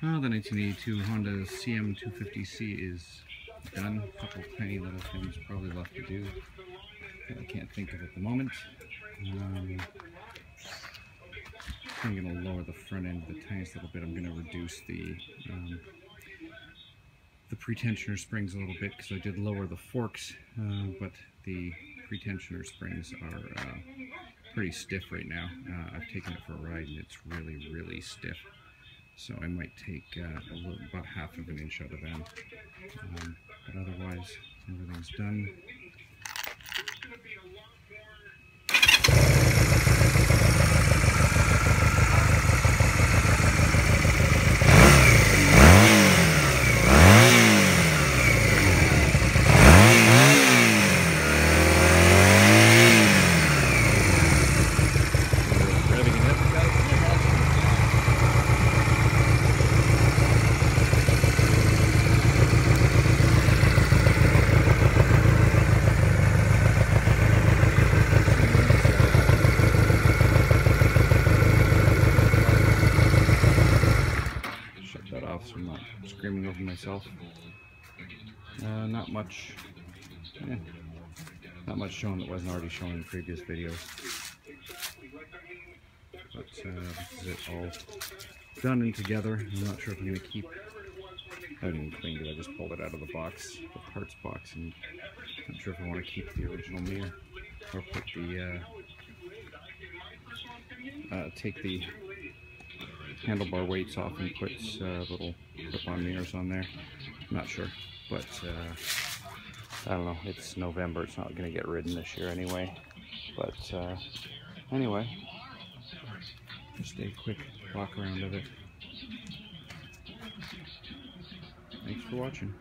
Now the 1982 Honda CM250C is done. A couple tiny little things probably left to do that I can't think of at the moment. I'm going to lower the front end the tiniest little bit. I'm going to reduce the pretensioner springs a little bit because I did lower the forks, but the pretensioner springs are pretty stiff right now. I've taken it for a ride and it's really, really stiff. So I might take about half of an inch out of them. But otherwise, everything's done. So I'm not screaming over myself. Not much. Not much shown that wasn't already shown in previous videos. But this is it, all done and together. I'm not sure if I'm going to keep. I didn't even clean it. I just pulled it out of the box, the parts box, and I'm not sure if I want to keep the original mirror or put the take the handlebar weights off and puts little clip-on mirrors on there. I'm not sure, but I don't know. It's November. It's not going to get ridden this year anyway. But anyway, just a quick walk around of it. Thanks for watching.